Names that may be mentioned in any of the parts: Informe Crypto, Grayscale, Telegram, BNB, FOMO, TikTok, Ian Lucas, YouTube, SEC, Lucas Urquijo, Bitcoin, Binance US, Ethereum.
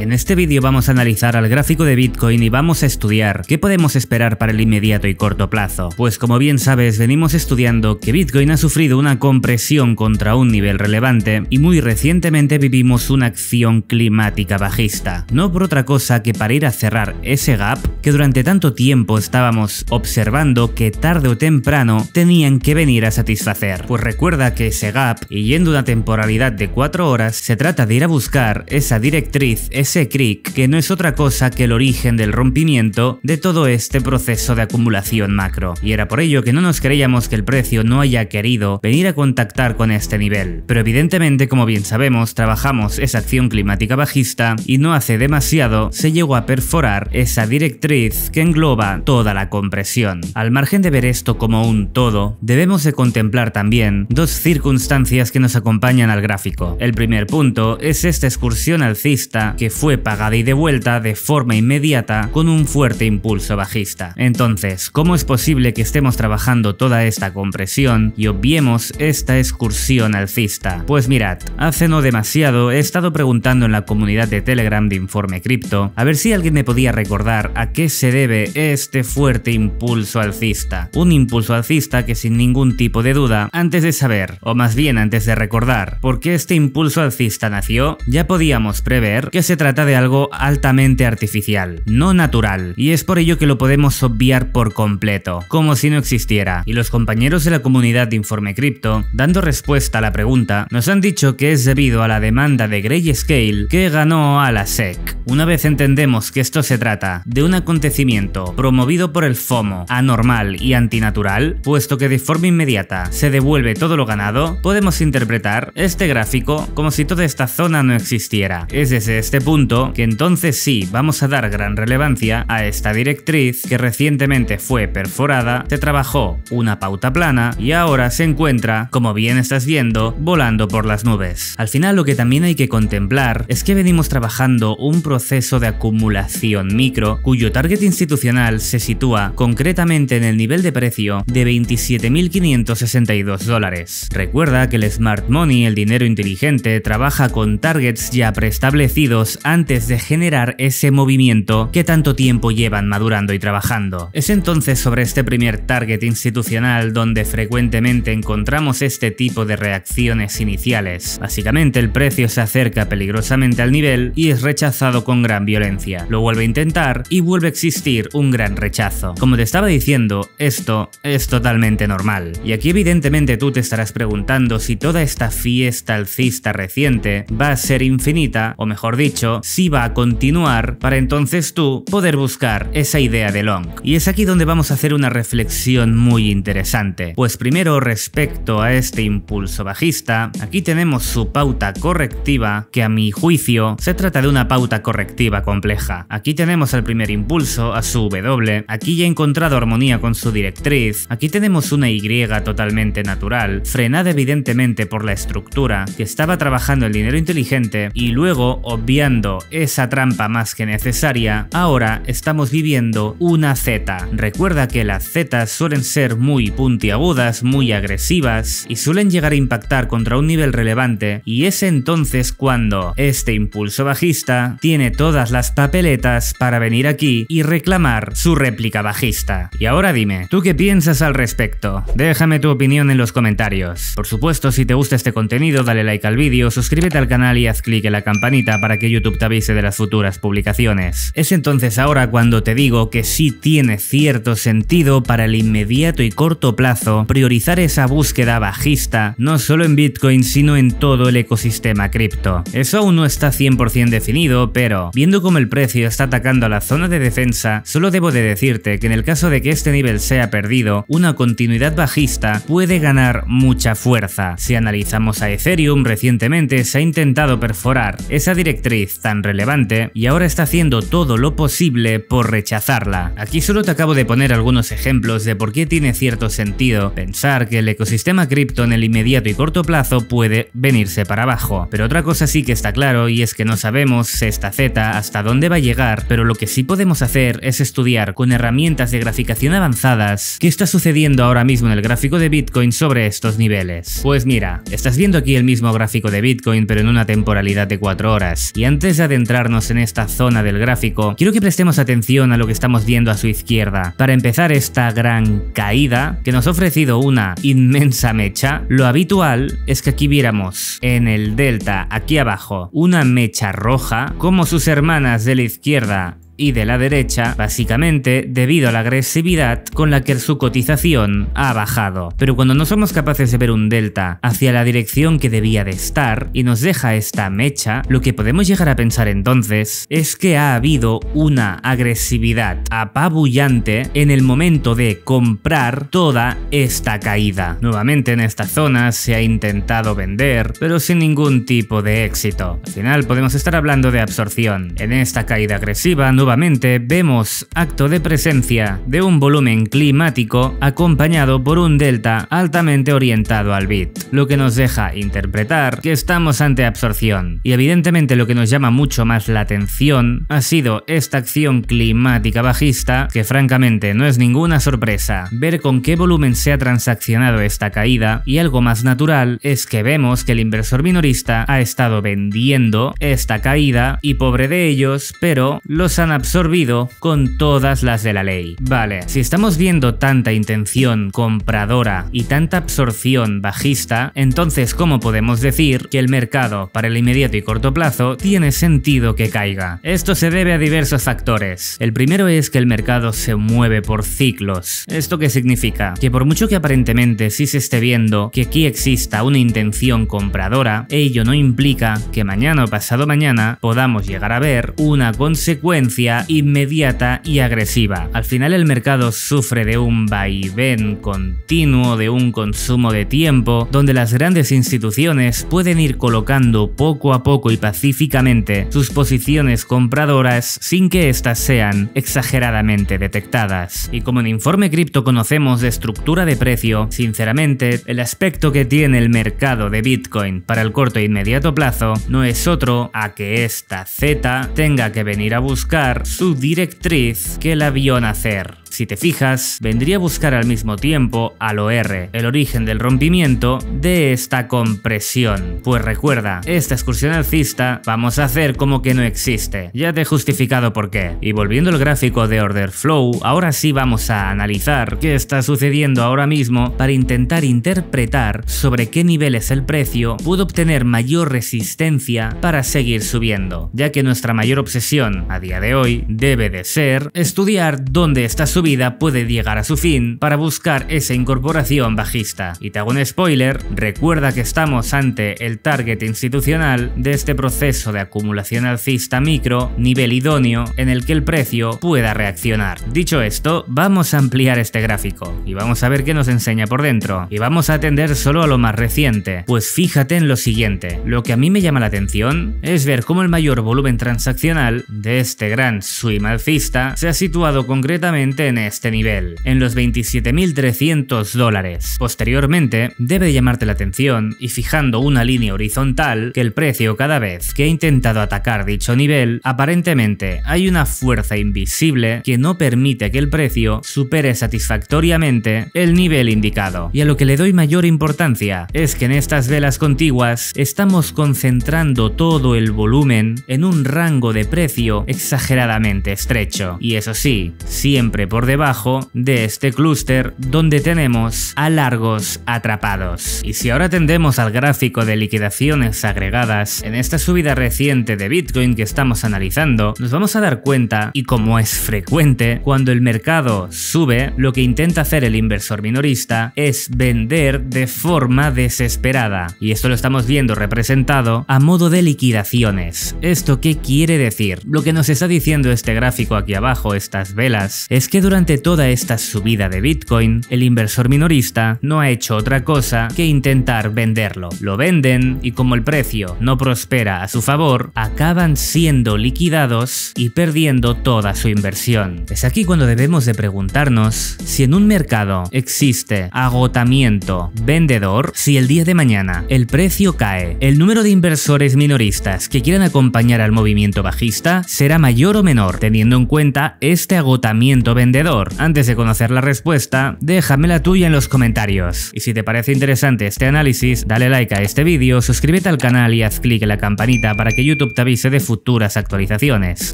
En este vídeo vamos a analizar al gráfico de Bitcoin y vamos a estudiar qué podemos esperar para el inmediato y corto plazo, pues como bien sabes venimos estudiando que Bitcoin ha sufrido una compresión contra un nivel relevante y muy recientemente vivimos una acción climática bajista, no por otra cosa que para ir a cerrar ese gap que durante tanto tiempo estábamos observando que tarde o temprano tenían que venir a satisfacer. Pues recuerda que ese gap, y yendo a una temporalidad de 4 horas, se trata de ir a buscar esa directriz, ese crick, que no es otra cosa que el origen del rompimiento de todo este proceso de acumulación macro. Y era por ello que no nos creíamos que el precio no haya querido venir a contactar con este nivel. Pero evidentemente, como bien sabemos, trabajamos esa acción climática bajista y no hace demasiado se llegó a perforar esa directriz que engloba toda la compresión. Al margen de ver esto como un todo, debemos de contemplar también dos circunstancias que nos acompañan al gráfico. El primer punto es esta excursión alcista que fue pagada y devuelta de forma inmediata con un fuerte impulso bajista. Entonces, ¿cómo es posible que estemos trabajando toda esta compresión y obviemos esta excursión alcista? Pues mirad, hace no demasiado he estado preguntando en la comunidad de Telegram de Informe Crypto a ver si alguien me podía recordar a qué se debe este fuerte impulso alcista. Un impulso alcista que sin ningún tipo de duda, antes de saber, o más bien antes de recordar, por qué este impulso alcista nació, ya podíamos prever que se trata de algo altamente artificial, no natural, y es por ello que lo podemos obviar por completo, como si no existiera. Y los compañeros de la comunidad de Informe Crypto, dando respuesta a la pregunta, nos han dicho que es debido a la demanda de Grayscale que ganó a la SEC. Una vez entendemos que esto se trata de un acontecimiento promovido por el FOMO, anormal y antinatural, puesto que de forma inmediata se devuelve todo lo ganado, podemos interpretar este gráfico como si toda esta zona no existiera. Es desde este punto que entonces sí vamos a dar gran relevancia a esta directriz que recientemente fue perforada, se trabajó una pauta plana y ahora se encuentra, como bien estás viendo, volando por las nubes. Al final lo que también hay que contemplar es que venimos trabajando un proceso de acumulación micro cuyo target institucional se sitúa concretamente en el nivel de precio de 27.562 dólares. Recuerda que el Smart Money, el dinero inteligente, trabaja con targets ya preestablecidos antes de generar ese movimiento que tanto tiempo llevan madurando y trabajando. Es entonces sobre este primer target institucional donde frecuentemente encontramos este tipo de reacciones iniciales. Básicamente el precio se acerca peligrosamente al nivel y es rechazado con gran violencia. Lo vuelve a intentar y vuelve a existir un gran rechazo. Como te estaba diciendo, esto es totalmente normal. Y aquí evidentemente tú te estarás preguntando si toda esta fiesta alcista reciente va a ser infinita, o mejor dicho, si va a continuar para entonces tú poder buscar esa idea de long. Y es aquí donde vamos a hacer una reflexión muy interesante. Pues primero, respecto a este impulso bajista, aquí tenemos su pauta correctiva, que a mi juicio se trata de una pauta correctiva compleja. Aquí tenemos el primer impulso a su W, aquí ya he encontrado armonía con su directriz, aquí tenemos una Y totalmente natural, frenada evidentemente por la estructura que estaba trabajando el dinero inteligente, y luego, obviando esa trampa más que necesaria, ahora estamos viviendo una Z. Recuerda que las Z suelen ser muy puntiagudas, muy agresivas y suelen llegar a impactar contra un nivel relevante, y es entonces cuando este impulso bajista tiene todas las papeletas para venir aquí y reclamar su réplica bajista. Y ahora dime, ¿tú qué piensas al respecto? Déjame tu opinión en los comentarios. Por supuesto, si te gusta este contenido, dale like al vídeo, suscríbete al canal y haz clic en la campanita para que YouTube te avise de las futuras publicaciones. Es entonces ahora cuando te digo que sí tiene cierto sentido para el inmediato y corto plazo priorizar esa búsqueda bajista, no solo en Bitcoin, sino en todo el ecosistema cripto. Eso aún no está 100% definido, pero viendo cómo el precio está atacando a la zona de defensa, solo debo de decirte que en el caso de que este nivel sea perdido, una continuidad bajista puede ganar mucha fuerza. Si analizamos a Ethereum, recientemente se ha intentado perforar esa directriz tan relevante y ahora está haciendo todo lo posible por rechazarla. Aquí solo te acabo de poner algunos ejemplos de por qué tiene cierto sentido pensar que el ecosistema cripto en el inmediato y corto plazo puede venirse para abajo. Pero otra cosa sí que está claro, y es que no sabemos esta Z hasta dónde va a llegar, pero lo que sí podemos hacer es estudiar con herramientas de graficación avanzadas qué está sucediendo ahora mismo en el gráfico de Bitcoin sobre estos niveles. Pues mira, estás viendo aquí el mismo gráfico de Bitcoin pero en una temporalidad de 4 horas, y antes Antes de adentrarnos en esta zona del gráfico, quiero que prestemos atención a lo que estamos viendo a su izquierda. Para empezar esta gran caída, que nos ha ofrecido una inmensa mecha, lo habitual es que aquí viéramos en el delta, aquí abajo, una mecha roja, como sus hermanas de la izquierda y de la derecha, básicamente debido a la agresividad con la que su cotización ha bajado. Pero cuando no somos capaces de ver un delta hacia la dirección que debía de estar y nos deja esta mecha, lo que podemos llegar a pensar entonces es que ha habido una agresividad apabullante en el momento de comprar toda esta caída. Nuevamente en esta zona se ha intentado vender, pero sin ningún tipo de éxito. Al final podemos estar hablando de absorción. En esta caída agresiva, nuevamente vemos acto de presencia de un volumen climático acompañado por un delta altamente orientado al bit, lo que nos deja interpretar que estamos ante absorción. Y evidentemente lo que nos llama mucho más la atención ha sido esta acción climática bajista, que francamente no es ninguna sorpresa ver con qué volumen se ha transaccionado esta caída, y algo más natural es que vemos que el inversor minorista ha estado vendiendo esta caída y pobre de ellos, pero los han absorbido con todas las de la ley. Vale, si estamos viendo tanta intención compradora y tanta absorción bajista, entonces ¿cómo podemos decir que el mercado para el inmediato y corto plazo tiene sentido que caiga? Esto se debe a diversos factores. El primero es que el mercado se mueve por ciclos. ¿Esto qué significa? Que por mucho que aparentemente sí se esté viendo que aquí exista una intención compradora, ello no implica que mañana o pasado mañana podamos llegar a ver una consecuencia inmediata y agresiva. Al final el mercado sufre de un vaivén continuo, de un consumo de tiempo, donde las grandes instituciones pueden ir colocando poco a poco y pacíficamente sus posiciones compradoras sin que éstas sean exageradamente detectadas. Y como en Informe Crypto conocemos de estructura de precio, sinceramente el aspecto que tiene el mercado de Bitcoin para el corto e inmediato plazo no es otro a que esta Z tenga que venir a buscar su directriz que la vio nacer. Si te fijas, vendría a buscar al mismo tiempo al OR, el origen del rompimiento de esta compresión. Pues recuerda, esta excursión alcista vamos a hacer como que no existe. Ya te he justificado por qué. Y volviendo al gráfico de Order Flow, ahora sí vamos a analizar qué está sucediendo ahora mismo para intentar interpretar sobre qué niveles el precio pudo obtener mayor resistencia para seguir subiendo, ya que nuestra mayor obsesión a día de hoy debe de ser estudiar dónde está subiendo vida puede llegar a su fin para buscar esa incorporación bajista. Y te hago un spoiler, recuerda que estamos ante el target institucional de este proceso de acumulación alcista micro, nivel idóneo en el que el precio pueda reaccionar. Dicho esto, vamos a ampliar este gráfico y vamos a ver qué nos enseña por dentro, y vamos a atender solo a lo más reciente. Pues fíjate en lo siguiente, lo que a mí me llama la atención es ver cómo el mayor volumen transaccional de este gran swing alcista se ha situado concretamente en este nivel, en los $27.300. Posteriormente, debe llamarte la atención, y fijando una línea horizontal, que el precio cada vez que ha intentado atacar dicho nivel, aparentemente hay una fuerza invisible que no permite que el precio supere satisfactoriamente el nivel indicado. Y a lo que le doy mayor importancia es que en estas velas contiguas estamos concentrando todo el volumen en un rango de precio exageradamente estrecho. Y eso sí, siempre por debajo de este clúster donde tenemos a largos atrapados. Y si ahora atendemos al gráfico de liquidaciones agregadas, en esta subida reciente de Bitcoin que estamos analizando, nos vamos a dar cuenta, y como es frecuente, cuando el mercado sube, lo que intenta hacer el inversor minorista es vender de forma desesperada. Y esto lo estamos viendo representado a modo de liquidaciones. ¿Esto qué quiere decir? Lo que nos está diciendo este gráfico aquí abajo, estas velas, es que durante toda esta subida de Bitcoin, el inversor minorista no ha hecho otra cosa que intentar venderlo. Lo venden y como el precio no prospera a su favor, acaban siendo liquidados y perdiendo toda su inversión. Es aquí cuando debemos de preguntarnos si en un mercado existe agotamiento vendedor, si el día de mañana el precio cae, el número de inversores minoristas que quieran acompañar al movimiento bajista será mayor o menor, teniendo en cuenta este agotamiento vendedor vendedor? Antes de conocer la respuesta, déjame la tuya en los comentarios. Y si te parece interesante este análisis, dale like a este vídeo, suscríbete al canal y haz clic en la campanita para que YouTube te avise de futuras actualizaciones.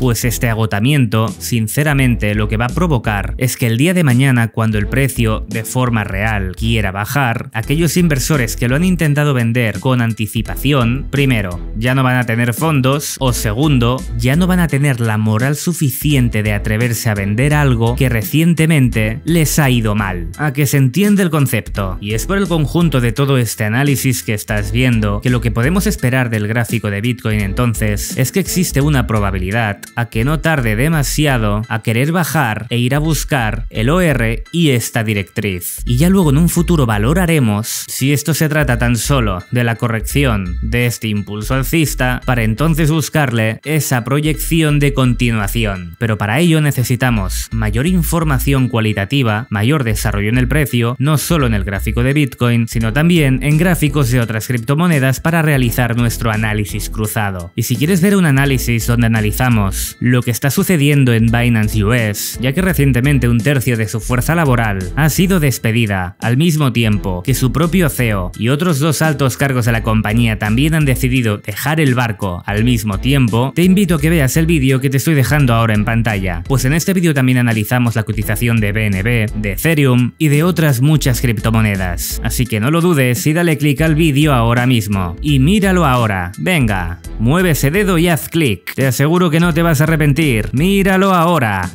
Pues este agotamiento, sinceramente, lo que va a provocar es que el día de mañana, cuando el precio de forma real quiera bajar, aquellos inversores que lo han intentado vender con anticipación, primero, ya no van a tener fondos, o segundo, ya no van a tener la moral suficiente de atreverse a vender algo que recientemente les ha ido mal. ¿A que se entiende el concepto? Y es por el conjunto de todo este análisis que estás viendo que lo que podemos esperar del gráfico de Bitcoin entonces es que existe una probabilidad a que no tarde demasiado a querer bajar e ir a buscar el OR y esta directriz. Y ya luego en un futuro valoraremos si esto se trata tan solo de la corrección de este impulso alcista para entonces buscarle esa proyección de continuación. Pero para ello necesitamos mayor información cualitativa, mayor desarrollo en el precio, no solo en el gráfico de Bitcoin, sino también en gráficos de otras criptomonedas para realizar nuestro análisis cruzado. Y si quieres ver un análisis donde analizamos lo que está sucediendo en Binance US, ya que recientemente un tercio de su fuerza laboral ha sido despedida, al mismo tiempo que su propio CEO y otros dos altos cargos de la compañía también han decidido dejar el barco al mismo tiempo, te invito a que veas el vídeo que te estoy dejando ahora en pantalla, pues en este vídeo también analizamos la cotización de BNB, de Ethereum y de otras muchas criptomonedas. Así que no lo dudes y dale click al vídeo ahora mismo. Y míralo ahora, venga, mueve ese dedo y haz clic, te aseguro que no te vas a arrepentir, míralo ahora.